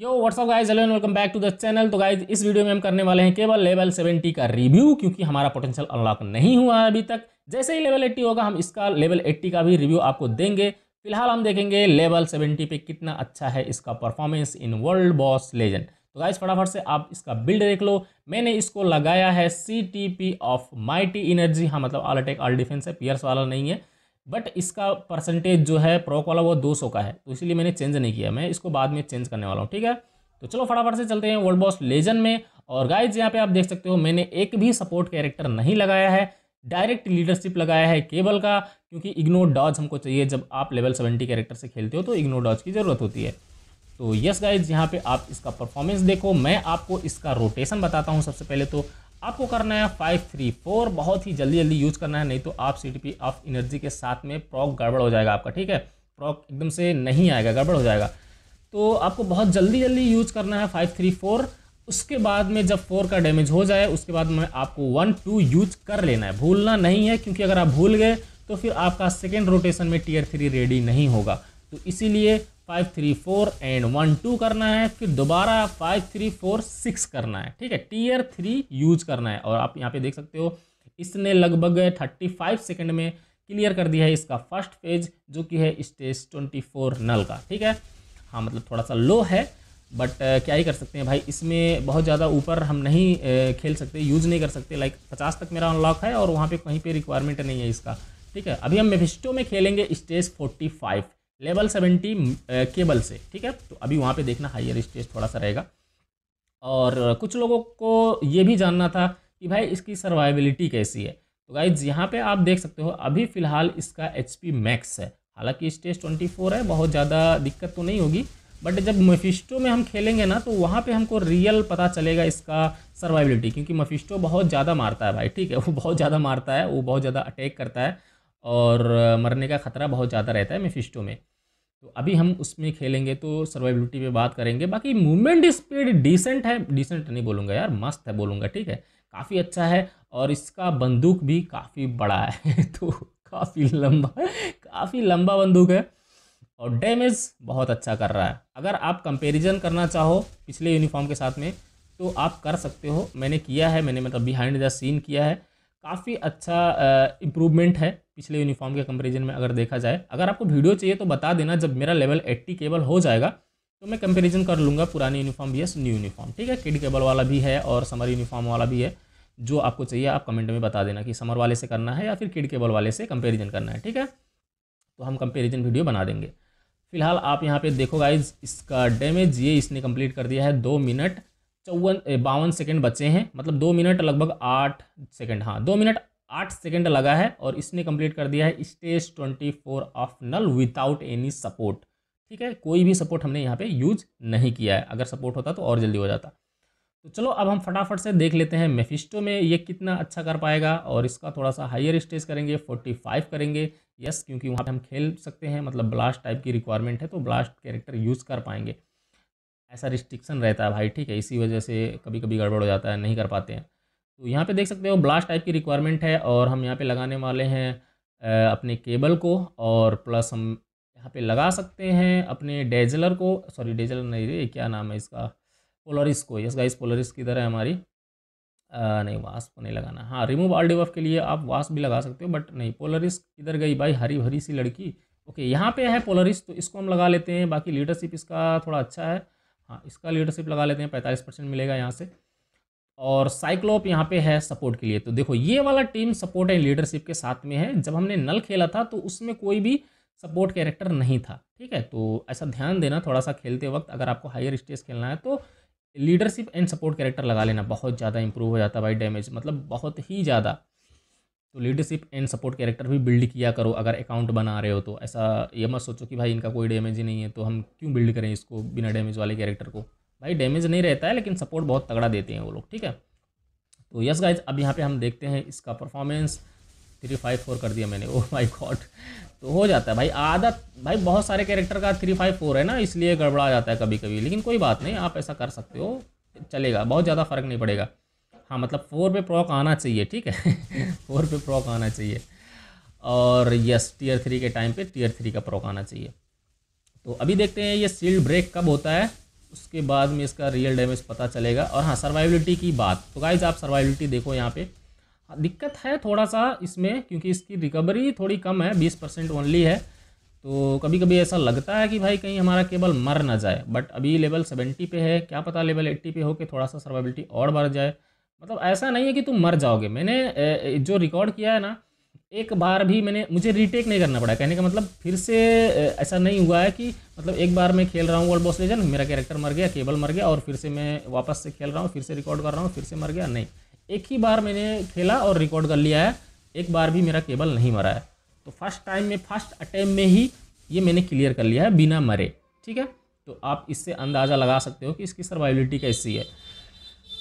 Yo what's up guys, hello and welcome back to the channel. तो guys इस video में हम करने वाले हैं केबल लेवल 70 का रिव्यू, क्योंकि हमारा पोटेंशियल अनलॉक नहीं हुआ है अभी तक। जैसे ही लेवल 80 होगा हम इसका लेवल 80 का भी रिव्यू आपको देंगे। फिलहाल हम देखेंगे लेवल 70 पे कितना अच्छा है इसका performance in world boss legend. तो गाइज फटाफट से आप इसका बिल्ड देख लो। मैंने इसको लगाया है CTP ऑफ माइटी एनर्जी, हाँ मतलब ऑल अटैक ऑल डिफेंस है, पियर्स वाला नहीं है। बट इसका परसेंटेज जो है प्रोक वाला वो 200 का है, तो इसलिए मैंने चेंज नहीं किया। मैं इसको बाद में चेंज करने वाला हूँ, ठीक है। तो चलो फटाफट से चलते हैं वर्ल्ड बॉस लेजेंड में। और गाइज यहाँ पे आप देख सकते हो मैंने एक भी सपोर्ट कैरेक्टर नहीं लगाया है, डायरेक्ट लीडरशिप लगाया है केबल का, क्योंकि इग्नोर डॉज हमको चाहिए। जब आप लेवल 70 कैरेक्टर से खेलते हो तो इग्नोर डॉज की ज़रूरत होती है। तो यस गाइज यहाँ पर आप इसका परफॉर्मेंस देखो। मैं आपको इसका रोटेशन बताता हूँ। सबसे पहले तो आपको करना है 5-3-4, बहुत ही जल्दी जल्दी यूज़ करना है, नहीं तो आप CTP ऑफ एनर्जी के साथ में प्रॉक गड़बड़ हो जाएगा आपका, ठीक है। प्रॉक एकदम से नहीं आएगा, गड़बड़ हो जाएगा। तो आपको बहुत जल्दी जल्दी यूज करना है 5-3-4। उसके बाद में जब 4 का डैमेज हो जाए उसके बाद में आपको 1-2 यूज कर लेना है, भूलना नहीं है, क्योंकि अगर आप भूल गए तो फिर आपका सेकेंड रोटेशन में Tier 3 रेडी नहीं होगा। तो इसीलिए 5-3-4 एंड 1-2 करना है, फिर दोबारा 5-3-4-6 करना है, ठीक है। Tier 3 यूज करना है। और आप यहाँ पे देख सकते हो इसने लगभग 35 सेकंड में क्लियर कर दिया है इसका फर्स्ट फेज, जो कि है स्टेज 24 नल का, ठीक है। हाँ मतलब थोड़ा सा लो है, बट क्या ही कर सकते हैं भाई, इसमें बहुत ज़्यादा ऊपर हम नहीं खेल सकते, यूज़ नहीं कर सकते। लाइक 50 तक मेरा अनलॉक है और वहाँ पर कहीं पर रिक्वायरमेंट नहीं है इसका, ठीक है। अभी हम मेफिस्टो में खेलेंगे स्टेज 45 लेवल 70 केबल से, ठीक है। तो अभी वहाँ पे देखना हायर स्टेज थोड़ा सा रहेगा। और कुछ लोगों को ये भी जानना था कि भाई इसकी सर्वाइबिलिटी कैसी है। तो गाइज यहाँ पे आप देख सकते हो अभी फ़िलहाल इसका HP मैक्स है, हालांकि स्टेज 24 है, बहुत ज़्यादा दिक्कत तो नहीं होगी। बट जब मेफिस्टो में हम खेलेंगे ना तो वहाँ पे हमको रियल पता चलेगा इसका सर्वाइबिलिटी, क्योंकि मेफिस्टो बहुत ज़्यादा मारता है भाई, ठीक है। वो बहुत ज़्यादा मारता है, वो बहुत ज़्यादा अटैक करता है और मरने का ख़तरा बहुत ज़्यादा रहता है मेफिस्टो में। तो अभी हम उसमें खेलेंगे तो सर्वाइबिलिटी पे बात करेंगे। बाकी मूवमेंट स्पीड डिसेंट है, डिसेंट नहीं बोलूँगा यार, मस्त है बोलूँगा, ठीक है, काफ़ी अच्छा है। और इसका बंदूक भी काफ़ी बड़ा है तो काफ़ी लंबा बंदूक है। और डैमेज बहुत अच्छा कर रहा है। अगर आप कंपेरिजन करना चाहो पिछले यूनिफॉर्म के साथ में तो आप कर सकते हो। मैंने किया है, मैंने मतलब बिहाइंड द सीन किया है, काफ़ी अच्छा इम्प्रूवमेंट है पिछले यूनिफॉर्म के कंपैरिजन में अगर देखा जाए। अगर आपको वीडियो चाहिए तो बता देना, जब मेरा लेवल 80 केबल हो जाएगा तो मैं कंपैरिजन कर लूँगा, पुरानी यूनिफॉर्म भी है, न्यू यूनिफॉर्म, ठीक है। किड केबल वाला भी है और समर यूनिफॉर्म वाला भी है। जो आपको चाहिए आप कमेंट में बता देना कि समर वाले से करना है या फिर किड केबल वाले से कंपेरिजन करना है, ठीक है। तो हम कंपेरिजन वीडियो बना देंगे। फिलहाल आप यहाँ पर देखो गाइज इसका डैमेज ये इसने कम्प्लीट कर दिया है 2 मिनट 52 सेकेंड बचे हैं, मतलब 2 मिनट लगभग 8 सेकेंड, हाँ 2 मिनट 8 सेकेंड लगा है और इसने कंप्लीट कर दिया है stage 24 of null without any support, ठीक है। कोई भी सपोर्ट हमने यहाँ पे यूज नहीं किया है, अगर सपोर्ट होता तो और जल्दी हो जाता। तो चलो अब हम फटाफट से देख लेते हैं मेफिस्टो में ये कितना अच्छा कर पाएगा। और इसका थोड़ा सा हायर स्टेज करेंगे, 45 करेंगे, यस, क्योंकि वहाँ पर हम खेल सकते हैं, मतलब ब्लास्ट टाइप की रिक्वायरमेंट है तो ब्लास्ट कैरेक्टर यूज़ कर पाएंगे। ऐसा रिस्ट्रिक्शन रहता है भाई, ठीक है, इसी वजह से कभी कभी गड़बड़ हो जाता है, नहीं कर पाते हैं। तो यहाँ पे देख सकते हो ब्लास्ट टाइप की रिक्वायरमेंट है और हम यहाँ पे लगाने वाले हैं अपने केबल को, और प्लस हम यहाँ पे लगा सकते हैं अपने डेजलर को, सॉरी डेजलर नहीं रे, क्या नाम है इसका, पोलरिस को। यस गाइस पोलरिस किधर है हमारी, नहीं वास्प नहीं लगाना, हाँ रिमूव ऑल डिबफ के लिए आप वास्प भी लगा सकते हो, बट नहीं। पोलरिस किधर गई भाई, हरी भरी सी लड़की, ओके यहाँ पर है पोलरिस, तो इसको हम लगा लेते हैं। बाकी लीडरशिप इसका थोड़ा अच्छा है, हाँ इसका लीडरशिप लगा लेते हैं, 45% मिलेगा यहाँ से। और साइक्लोप यहाँ पे है सपोर्ट के लिए। तो देखो ये वाला टीम सपोर्ट एंड लीडरशिप के साथ में है। जब हमने नल खेला था तो उसमें कोई भी सपोर्ट कैरेक्टर नहीं था, ठीक है। तो ऐसा ध्यान देना थोड़ा सा खेलते वक्त, अगर आपको हायर स्टेज खेलना है तो लीडरशिप एंड सपोर्ट कैरेक्टर लगा लेना, बहुत ज़्यादा इंप्रूव हो जाता है भाई डैमेज, मतलब बहुत ही ज़्यादा। तो लीडरशिप एंड सपोर्ट कैरेक्टर भी बिल्ड किया करो अगर अकाउंट बना रहे हो तो। ऐसा ये मत सोचो कि भाई इनका कोई डैमेज ही नहीं है तो हम क्यों बिल्ड करें इसको बिना डैमेज वाले कैरेक्टर को, भाई डैमेज नहीं रहता है लेकिन सपोर्ट बहुत तगड़ा देते हैं वो लोग, ठीक है। तो यस गाइज अब यहाँ पे हम देखते हैं इसका परफॉर्मेंस। 3-5-4 कर दिया मैंने, ओह माय गॉड। तो हो जाता है भाई आदत, भाई बहुत सारे कैरेक्टर का 3-5-4 है ना, इसलिए गड़बड़ा जाता है कभी कभी, लेकिन कोई बात नहीं, आप ऐसा कर सकते हो, चलेगा, बहुत ज़्यादा फ़र्क नहीं पड़ेगा। हाँ मतलब 4 पे प्रॉक आना चाहिए, ठीक है, 4 पे प्रॉक आना चाहिए। और यस Tier 3 के टाइम पर Tier 3 का प्रॉक आना चाहिए। तो अभी देखते हैं ये सील्ड ब्रेक कब होता है। उसके बाद में इसका रियल डैमेज पता चलेगा। और हाँ, सर्वाइविलिटी की बात, तो गाइज आप सर्वाइविलिटी देखो, यहाँ पे दिक्कत है थोड़ा सा इसमें, क्योंकि इसकी रिकवरी थोड़ी कम है, 20% ओनली है। तो कभी कभी ऐसा लगता है कि भाई कहीं हमारा केबल मर ना जाए, बट अभी लेवल 70 पे है, क्या पता लेवल 80 पे हो के थोड़ा सा सर्वाइविलिटी और बढ़ जाए। मतलब ऐसा नहीं है कि तुम मर जाओगे। मैंने जो रिकॉर्ड किया है ना, एक बार भी मुझे रीटेक नहीं करना पड़ा। कहने का मतलब फिर से ऐसा नहीं हुआ है कि मतलब एक बार मैं खेल रहा हूँ वर्ल्ड बॉस लीजेंड, मेरा कैरेक्टर मर गया, केबल मर गया, और फिर से मैं वापस से खेल रहा हूँ, फिर से रिकॉर्ड कर रहा हूँ, फिर से मर गया। नहीं, एक ही बार मैंने खेला और रिकॉर्ड कर लिया है, एक बार भी मेरा केबल नहीं मरा है। तो फर्स्ट टाइम में, फर्स्ट अटैम्प्ट में ही ये मैंने क्लियर कर लिया है बिना मरे। ठीक है, तो आप इससे अंदाज़ा लगा सकते हो कि इसकी सर्वाइविलिटी कैसी है।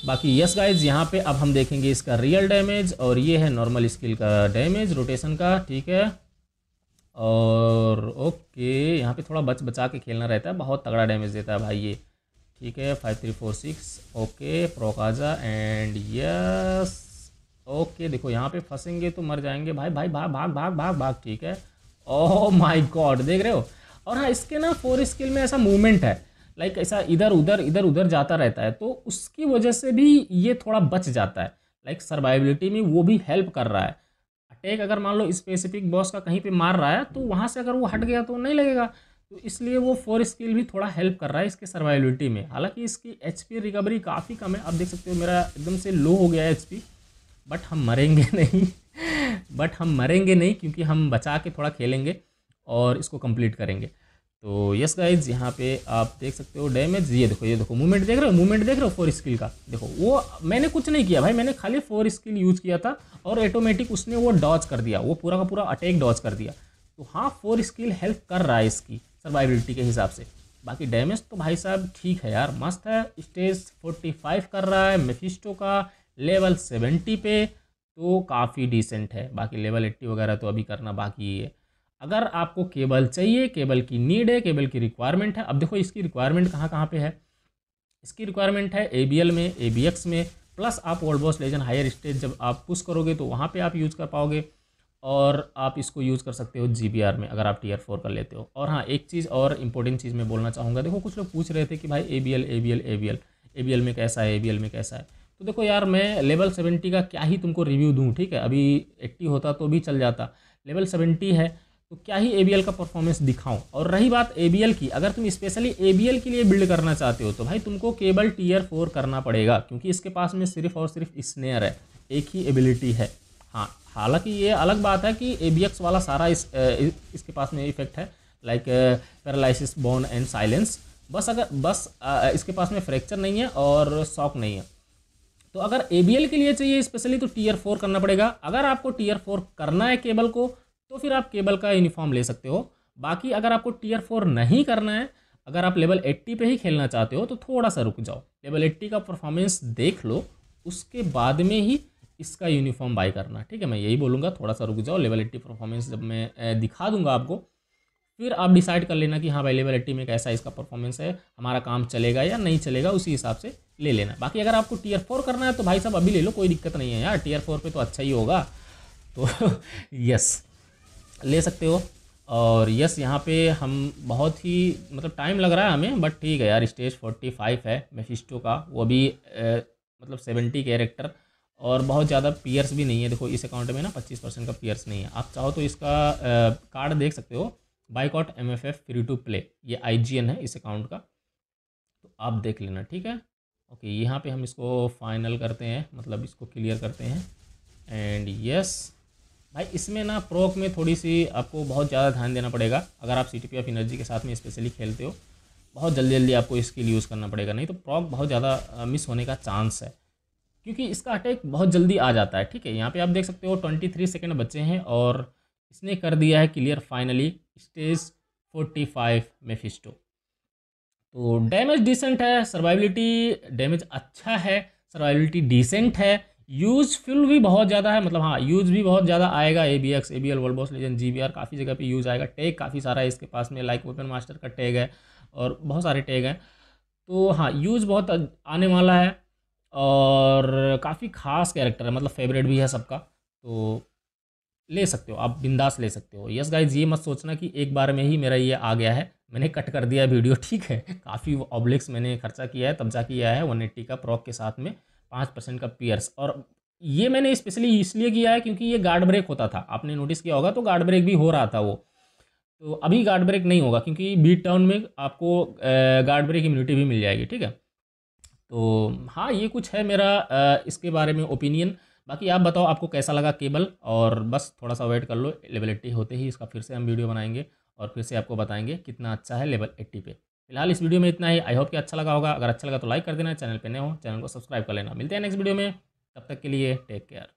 बाकी यस गाइज, यहाँ पे अब हम देखेंगे इसका रियल डैमेज, और ये है नॉर्मल स्किल का डैमेज रोटेशन का। ठीक है, और ओके, यहाँ पे थोड़ा बचा के खेलना रहता है, बहुत तगड़ा डैमेज देता है भाई ये। ठीक है, 5346 ओके, प्रोकाजा एंड यस ओके। देखो यहाँ पे फंसेंगे तो मर जाएंगे भाई, भाई भाग भाग भाग भाग भाग। ठीक है, ओह माय गॉड, देख रहे हो। और हाँ, इसके ना 4 स्किल में ऐसा मूवमेंट है, लाइक ऐसा इधर उधर जाता रहता है, तो उसकी वजह से भी ये थोड़ा बच जाता है। लाइक सर्वाइविलिटी में वो भी हेल्प कर रहा है। अटैक अगर मान लो स्पेसिफिक बॉस का कहीं पे मार रहा है, तो वहाँ से अगर वो हट गया तो नहीं लगेगा, तो इसलिए वो 4 स्किल भी थोड़ा हेल्प कर रहा है इसके सर्वाइविलिटी में। हालांकि इसकी HP रिकवरी काफ़ी कम है, आप देख सकते हो मेरा एकदम से लो हो गया है HP, बट हम मरेंगे नहीं क्योंकि हम बचा के थोड़ा खेलेंगे और इसको कंप्लीट करेंगे। तो यस गाइज, यहाँ पे आप देख सकते हो डैमेज, ये देखो मूवमेंट देख रहे हो, फोर स्किल का देखो। वो मैंने कुछ नहीं किया भाई, मैंने खाली 4 स्किल यूज़ किया था और ऑटोमेटिक उसने वो डॉज कर दिया, वो पूरा का पूरा अटैक डॉज कर दिया। तो हाँ, 4 स्किल हेल्प कर रहा है इसकी सर्वाइविलिटी के हिसाब से। बाकी डैमेज तो भाई साहब ठीक है यार, मस्त है। स्टेज 45 कर रहा है मेफिस्टो का, लेवल 70 पे, तो काफ़ी डिसेंट है। बाकी लेवल 80 वगैरह तो अभी करना बाकी है। अगर आपको केबल चाहिए, केबल की नीड है, केबल की रिक्वायरमेंट है। अब देखो इसकी रिक्वायरमेंट कहाँ पे है। इसकी रिक्वायरमेंट है ABL में, ABX में, प्लस आप world boss legend higher stage जब आप पुश करोगे तो वहाँ पे आप यूज़ कर पाओगे, और आप इसको यूज़ कर सकते हो GBR में अगर आप Tier 4 कर लेते हो। और हाँ, एक चीज़ और इम्पोर्टेंट चीज़ मैं बोलना चाहूँगा। देखो कुछ लोग पूछ रहे थे कि भाई ABL में कैसा है, तो देखो यार, मैं लेवल 70 का क्या ही तुमको रिव्यू दूँ। ठीक है, अभी 80 होता तो भी चल जाता, लेवल 70 है तो क्या ही ABL का परफॉर्मेंस दिखाऊं। और रही बात ABL की, अगर तुम स्पेशली ABL के लिए बिल्ड करना चाहते हो तो भाई तुमको केबल Tier 4 करना पड़ेगा, क्योंकि इसके पास में सिर्फ और सिर्फ स्नेयर है, एक ही एबिलिटी है। हाँ, हालांकि ये अलग बात है कि ABX वाला सारा इसके पास में इफेक्ट है, like paralysis, burn and silence. बस इसके पास में फ्रैक्चर नहीं है और शॉक नहीं है। तो अगर ABL के लिए चाहिए स्पेशली तो Tier 4 करना पड़ेगा। अगर आपको Tier 4 करना है केबल को, तो फिर आप केबल का यूनिफॉर्म ले सकते हो। बाकी अगर आपको Tier 4 नहीं करना है, अगर आप लेवल 80 पे ही खेलना चाहते हो, तो थोड़ा सा रुक जाओ, लेवल 80 का परफॉर्मेंस देख लो, उसके बाद में ही इसका यूनिफॉर्म बाय करना। ठीक है, मैं यही बोलूँगा, थोड़ा सा रुक जाओ। लेवल 80 परफॉर्मेंस जब मैं दिखा दूँगा आपको, फिर आप डिसाइड कर लेना कि हाँ भाई लेवल 80 में कैसा इसका परफॉर्मेंस है, हमारा काम चलेगा या नहीं चलेगा, उसी हिसाब से ले लेना। बाकी अगर आपको Tier 4 करना है तो भाई साहब अभी ले लो, कोई दिक्कत नहीं है यार, Tier 4 पर तो अच्छा ही होगा, तो यस ले सकते हो। और यस, यहाँ पे हम बहुत ही मतलब टाइम लग रहा है हमें, बट ठीक है यार। स्टेज 45 है मेफिस्टो का, वो भी मतलब 70 कैरेक्टर, और बहुत ज़्यादा पीयर्स भी नहीं है। देखो इस अकाउंट में ना 25% का पीयर्स नहीं है। आप चाहो तो इसका कार्ड देख सकते हो, boycott MFF free to play, ये IGN है इस अकाउंट का, तो आप देख लेना। ठीक है, ओके, यहाँ पर हम इसको फाइनल करते हैं, मतलब इसको क्लियर करते हैं। एंड यस भाई, इसमें ना प्रोक में थोड़ी सी आपको बहुत ज़्यादा ध्यान देना पड़ेगा। अगर आप CTP ऑफ एनर्जी के साथ में स्पेशली खेलते हो, बहुत जल्दी आपको स्किल यूज़ करना पड़ेगा, नहीं तो प्रोक बहुत ज़्यादा मिस होने का चांस है, क्योंकि इसका अटैक बहुत जल्दी आ जाता है। ठीक है, यहाँ पे आप देख सकते हो 23 सेकेंड बचे हैं और इसने कर दिया है क्लियर फाइनली स्टेज 45 मेफिस्टो। तो डैमेज डिसेंट है, सर्वाइविलिटी डैमेज अच्छा है, सर्वाइविलिटी डिसेंट है, यूजफुल भी बहुत ज़्यादा है। मतलब हाँ, यूज़ भी बहुत ज़्यादा आएगा। ABX, ABL, world boss legend, GBR काफ़ी जगह पे यूज़ आएगा। टैग काफ़ी सारा है इसके पास में, लाइक वेपन मास्टर का टैग है और बहुत सारे टैग हैं। तो हाँ, यूज़ बहुत आने वाला है और काफ़ी खास कैरेक्टर है, मतलब फेवरेट भी है सबका, तो ले सकते हो आप, बिंदास ले सकते हो। यस गाइज, ये मत सोचना कि एक बार में ही मेरा ये आ गया है, मैंने कट कर दिया वीडियो, ठीक है। काफ़ी ऑब्लिक्स मैंने खर्चा किया है, कब्जा किया है 180 का प्रॉक के साथ में 5% का पियर्स। और ये मैंने स्पेशली इसलिए किया है क्योंकि ये गार्ड ब्रेक होता था, आपने नोटिस किया होगा, तो गार्ड ब्रेक भी हो रहा था वो। तो अभी गार्ड ब्रेक नहीं होगा क्योंकि बीट टाउन में आपको गार्ड ब्रेक इम्यूनिटी भी मिल जाएगी, ठीक है। तो हाँ, ये कुछ है मेरा इसके बारे में ओपिनियन। बाकी आप बताओ आपको कैसा लगा केबल, और बस थोड़ा सा वेट कर लो, लेवल 80 होते ही इसका फिर से हम वीडियो बनाएंगे और फिर से आपको बताएंगे कितना अच्छा है लेवल 80 पे। फिलहाल इस वीडियो में इतना ही, आई होप कि अच्छा लगा होगा। अगर अच्छा लगा तो लाइक कर देना, चैनल पे नए हो चैनल को सब्सक्राइब कर लेना। मिलते हैं नेक्स्ट वीडियो में, तब तक के लिए टेक केयर।